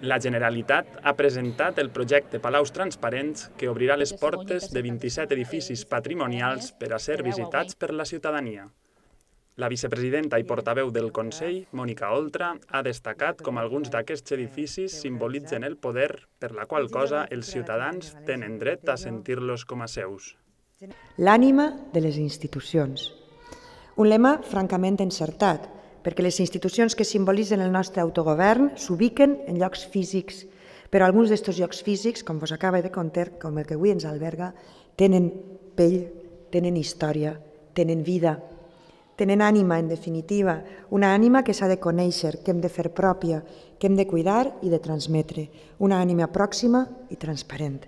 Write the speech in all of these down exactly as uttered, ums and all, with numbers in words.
La Generalitat ha presentat el projecte Palaus Transparents que obrirà les portes de vint-i-set edificis patrimonials per a ser visitats per la ciutadania. La vicepresidenta i portaveu del Consell, Mónica Oltra, ha destacat com alguns d'aquests edificis simbolitzen el poder, per la qual cosa els ciutadans tenen dret a sentir-los com a seus. L'ànima de les institucions. Un lema francament encertat, perquè les institucions que simbolitzen el nostre autogovern s'ubiquen en llocs físics, però alguns d'aquests llocs físics, com vos acaba de contar, com el que avui ens alberga, tenen pell, tenen història, tenen vida, tenen ànima, en definitiva, una ànima que s'ha de conèixer, que hem de fer pròpia, que hem de cuidar i de transmetre, una ànima pròxima i transparent.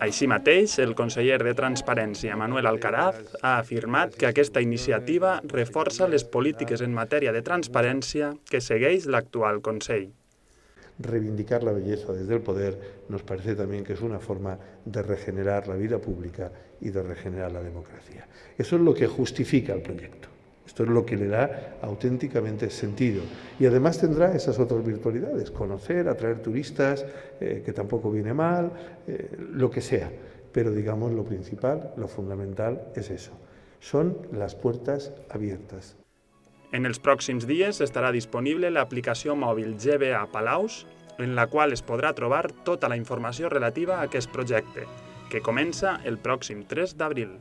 Així mateix, el conseller de Transparència, Manuel Alcaraz, ha afirmat que aquesta iniciativa reforça les polítiques en matèria de transparència que segueix l'actual Consell. Reivindicar la belleza desde el poder nos parece también que es una forma de regenerar la vida pública y de regenerar la democracia. Eso es lo que justifica el proyecto. Esto es lo que le da auténticamente sentido. Y además tendrá esas otras virtualidades, conocer, atraer turistas, eh, que tampoco viene mal, eh, lo que sea. Pero digamos lo principal, lo fundamental es eso. Son las puertas abiertas. En els pròxims dies estarà disponible l'aplicació mòbil G B A Palaus, en la qual es podrà trobar tota la informació relativa a aquest projecte, que comença el pròxim tres d'abril.